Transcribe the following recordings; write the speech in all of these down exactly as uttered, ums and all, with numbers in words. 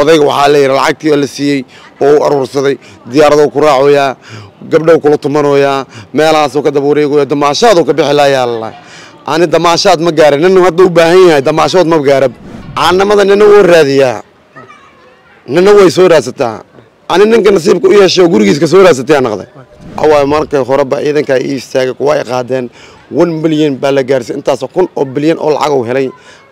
odayga waxaa leeyahay lacagtii la siiyay oo urursaday diyaarado ku raacooya gabdhow kula tumanooya meelahaas oo ka dab wareegoya damaashad oo ka bixi la yaalla aan damaashad ma gaarin inuu hadda u baahan yahay damaashad ma gaarab aanamada nana oo raadiya nana way soo raasata aan ninka nasiibku u yeesho gurigiisa soo raasatay aan qada awaa markay horeba ciidanka ii istaaga ku way qaadeen one billion baa la gaarsi intaas kun oo bilyan oo lacag oo helay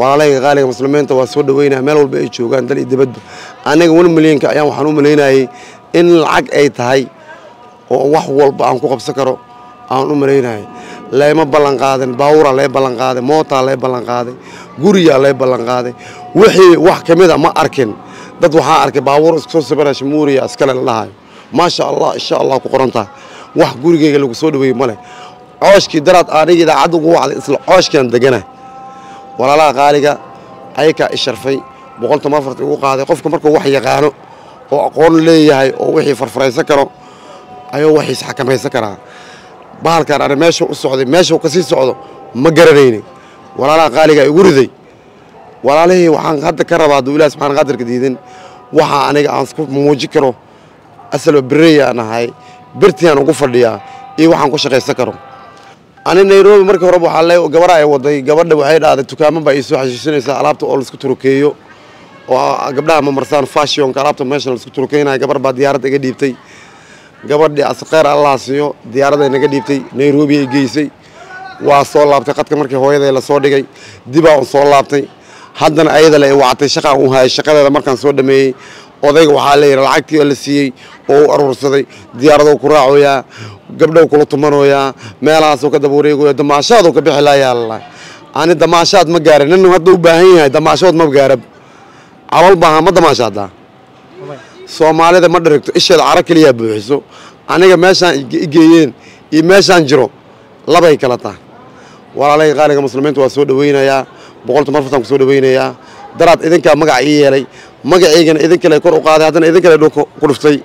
walaalayga qaaliga muslimiinta waa soo dhaweynaa meel walba ay joogan dal dibad aniga one million ka ayaan waxaan u maleeynay in lacag ay tahay oo wax walba aan ku qabsan karo aan u maleeynay leema balan qaadan baawura leey balan qaaday moota leey balan qaaday guriga leey balan qaaday wixii wax kamid ah ma arkin dad waxa arkay baawur isku soo sabara shmuuriya askala lahaay ma sha Allah insha Allah ku qoranta wax gurigeyga lagu soo dhaweey male cooshkii darad aaniga daacad ugu wacday isla cooshkan degana ولا قاليكا أيكا الشرفي بقولت ما فرت وقاعد قفك مركو وحي قانو وأقول لي هاي وحي فرفري سكره أيوه وحي حكم هاي سكره بارك أنا ماشي السعودي ماشي وقصير السعودي ما جرنيني ولا قاليكا يقولي ولا ليه وحن قدر كره بعد ولا سبحان قدر جديدين وحن أنا عاصكف موجكره أصله بريه أنا هاي برتي أنا قفل ليه إيه وحن كوش غير سكره أنا نيروبي مركب ربو حلاي وجبراء وضي جبرنا وعيد هذا تكامل بيسوي عشرين سنة علبته أول سكتروكيو وجبناها ممرسان فاشيون كعلبته ماشل سكتروكينا جبر بعد ديارته قديبتي جبر دي أسقير الله سيو ديارته نقديبتي نيروبي جيسي وصل لابتي قد كمركب هواي ذا لصور دقي دبا وصل لابتي حدنا أيضا لي وعطي شقة وهاي الشقة هذا مركب صور دمي وضي وحلاي رلعتي اللي سي أو أرورصدي ديارته كراعويا gabdhow kula tumanooya meelahaas oo ka dab wareegoya damaashad oo ka bixi la yaalla aan damaashad ma gaarin inuu hadda u baahan yahay damaashad ma gaarab awal baahan ma damaashada Soomaalida ma dharagto isheed arag kaliya buuxiso aniga meeshaan geeyeen iyo meeshaan jiro labay kala tahay walaalayga qaaliga muslimiinta waa soo dhaweynaya boqolkiiba mar fadhan ku soo dhaweynaya daraad idinka magac ii yeelay magaceygana idin kale kor u qaaday hadana idin kale dhulka ku dhuftay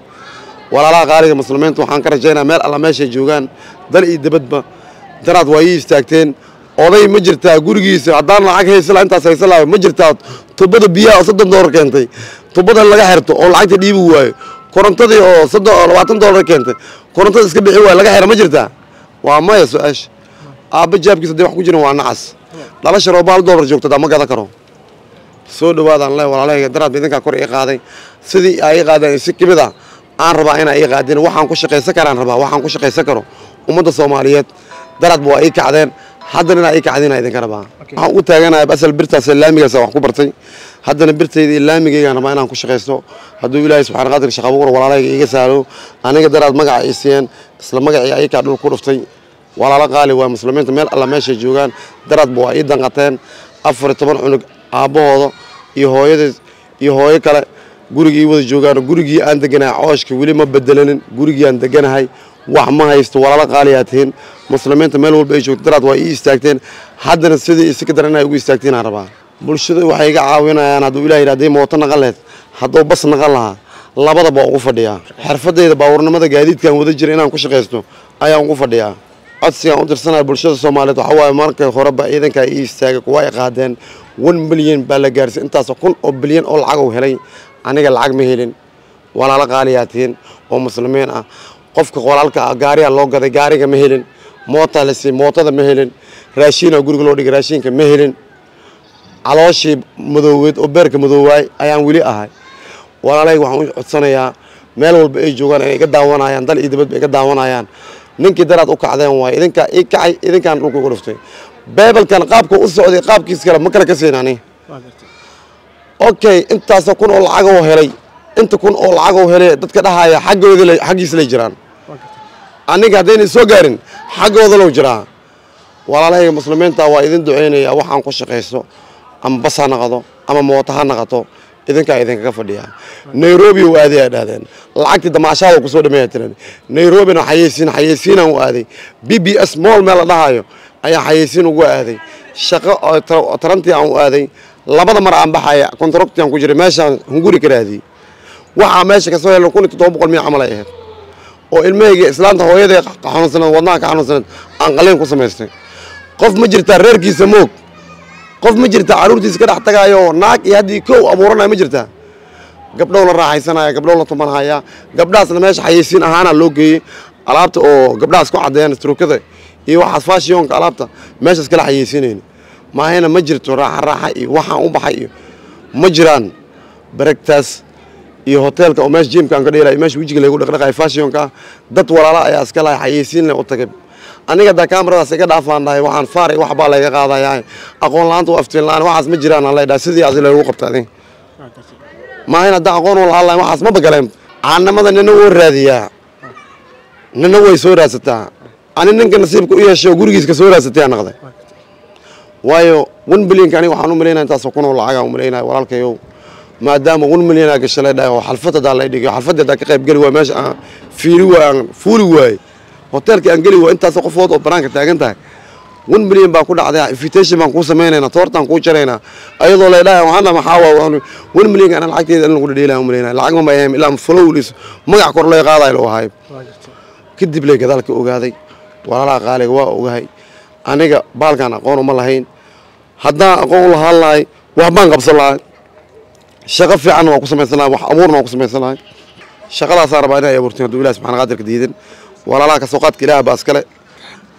ولا قارئ المسلمين وحن كرجينا مال الله ماشي جوجان دلقي دبدبة درات وايس تاكتين أضي مجرتها جورجيس عدنا عك هي سلا أنت سيسلا مجرتها تبدو بيا صدم دور كنتي تبدو اللي جهرته أو العيد اللي بواه كورنتا دي أو صدم أربعتم دور كنتي كورنتا دي سكبي هو اللي جهر مجرتها وعما يسوأش أبي جاب كيس ده حكوجنا وعنعس لا شربال دور جوكت ده ما قدر كرو سود وهذا الله والله درات بيدنا كوري قاضي سدي أي قاضي سكبي ده aan rabaa in ay qaadin waxaan ku shaqeysan karaan rabaa waxaan ku shaqeysan karo umada Soomaaliyeed darad buu ay kacdeen haddana ay kacdeen ay idin rabaa waxaan u taaganahay basal birta salaamiga sa wax ku bartay haddana birtayda ilaamigeeyana ma inaan ku shaqeysto hadduu Ilaahay subxaana qadir shaqo ugu walaalayga iga saalo aniga darad magaciiseen isla magacii ay ka dhul ku dhuftay walaala qaali waa muslimiinta meel alla meesha joogan darad buu ay danqateen afar iyo toban cunug aabahooda iyo hooyada iyo hooyo kale gurigii wada joogaano gurigii aan deganahay cooshka wali ma bedelanin gurigii aan deganahay wax ma haysto walaala qaaliyatiin muslimiinta meel walba ay joogto dad waa ii istaagteen haddana sidii iska daranay ugu istaagteen aan rabaa bulshada waxay iga caawinayaan haddii Ilaahay raadey mooto naqaleed haddii bas naqal laha labadaba ugu fadhiyaa xirfadeeda baawurnimada gaadiidkan wada jira inaan ku shaqeysto ayaan ugu fadhiyaa codsiga u dirsanaa bulshada Soomaaliyeed waxa way markay horeba ciidanka ii istaaga ku way qaadeen one billion baa la gaarsi intaas kun oo bilyan oo lacag oo helay aniga lacag ma helin walaala qaaliyatiin oo muslimiin ah qofka qoraalka gaariga loo gaday gaariga ma helin moota la si mootada ma helin raashin guriga loo dhigay raashinka ma helin calooshi madowed oo beerka madoway ayaan wili ahay walaalay waxaan codsanayaa meel walba ay joogan ay ka daawanayaan dal idibad ay ka daawanayaan ninkii daraad u kacdeen way idinka ay kacay idinkan dhulku ugu dhuftay beebelkan qaabka u socday qaabkiisa kala ma kala ka seenaanay okay أنت سكون أول عجو هري أنت كون أول عجو هري تتكلم هاي حاجة وذل حاجة سلجران أنا قاعدين سوقرين حاجة وذل وجران والله يا مسلمين توا إذا دعيني أو حنقش قيسو أم بس أنا غضو أم موتها أنا غضو إذنكا إذنكا كفديها نيروبي وأذي هذا العقد دماشة وقصود ميتين نيروبي نحيسين حيسين وأذي بي بي إس مول مال ضحايا أي حيسين وأذي شقة ترنتي وأذي لبض مرة عم بحيا كنت ربطي عن كجري ماشان هنقولي كرادي وعماشة كسوية لو كنت تطبق المية عمليها أو المية إسلام تهوي ذي قحون سنة وضناك قحون سنة أنقلين قصة ميتين قف مجري ترير كي سموك qof ma jirta caruurtiisa ka dhaxtagayo naag iyo hadii koow abuuranay ma jirta gabdhow la raaxaysanaya gabdhow la tumanaya gabdhaasna meesha xayeysiin ahaana loo geeyay alaabta oo gabdhaas ku cadeen turkada iyo waxa fashiyoonka alaabta meeshaas kala xayeysiinayeen maahayna ma jirto raaxa raaxa iyo waxa u baxay ma jiraan breakfast iyo hotelka oo meesha gymka aan ka dheelay meesha wajiga lagu dhaqdhaqay fashiyoonka dad walaala ayaa iska la xayeysiin oo tagay أنا قد كاميرا سكت أفلان ده وحن فارق وحبا لا يقعد يعني أقول لان تو أفتن لان وحاس مجران الله ده سيدي عزيز الروق بتاعي ما هنا ده أقول والله وحاس ما بكلم عنا مثلا ننور هذه ننور يسورة ستة أنا نك نسيبك ويا شو جورجيس كسورة ستة أنا قدي وياه ون بلين كاني وحنو ملينا تسوقنا ولا عجوا ملينا ولا الكيو ما دام ون ملينا كشلة ده وحلفته ده الله يديك حلفته ده كقريب جلوه مش في روان فولوي hotelka aan geli waa intaas qof oo banaanka taagan tahay one million baa ku dhacday invitation baan ku sameeyayna toortan ku jirayna ayadoo leedahay waxaan ma xawaa one million aan lacagteeda lagu dhaleelay umaleeyna lacag ma yeem ilaa flowlis magac kor loo qaaday loo hayo kadib leey gadaalka ogaaday walaalaha qaaliga waa ogahay aniga baalkan aqoon uma lahayn haddaan aqoon lahaa lahay wax baan qabsan lahaa shaqo fiican waa ku sameeysanaa wax abuurna ku sameeysanaa shaqadaas arbaadina ay abuurtay Ilaahay subhanahu qadirka diidan ولا كسوقات كلها باسكله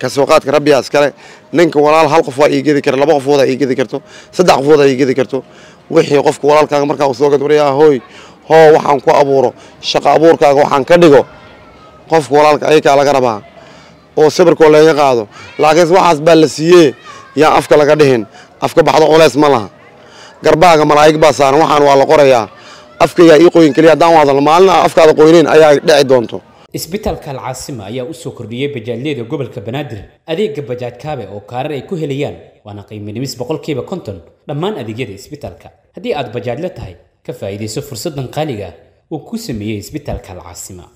كسوقات ربي اسكله نينك ولا هل قف اي جدي كر لبا قفودا اي جدي كرتو صدق قفودا اي جدي كرتو وخي قفك ولالكا marka soo gad wariya hoy ho waxaan ku abuuro shaqo abuurkaaga waxaan ka dhigo qofka walaalka ay ka laga rabaa oo sabirkoo leeyahay qaado laakiin waxaas baa la siiyay yaa afka laga dhihin afka baxdo culeys ma laha garbaaga malaa'ig baa saaran waxaan waa la qorayaa afka yaa ii qoyn kaliya daan wada maalna afkaada qoyneen ayaa dhici doonto isbitaalka alcaasima ayaa u soo kordhiyay bajaajyada gobolka Banaadir adeega bajaaj kaabe oo kaarar ay ku helayaan waana qiimo dhimis boqolkiiba konton dhammaan adeegyada isbitaalka hadii aad bajaaj la tahay ka faa'iideyso fursadan qaaliga oo ku sameeyay isbitaalka alcaasima.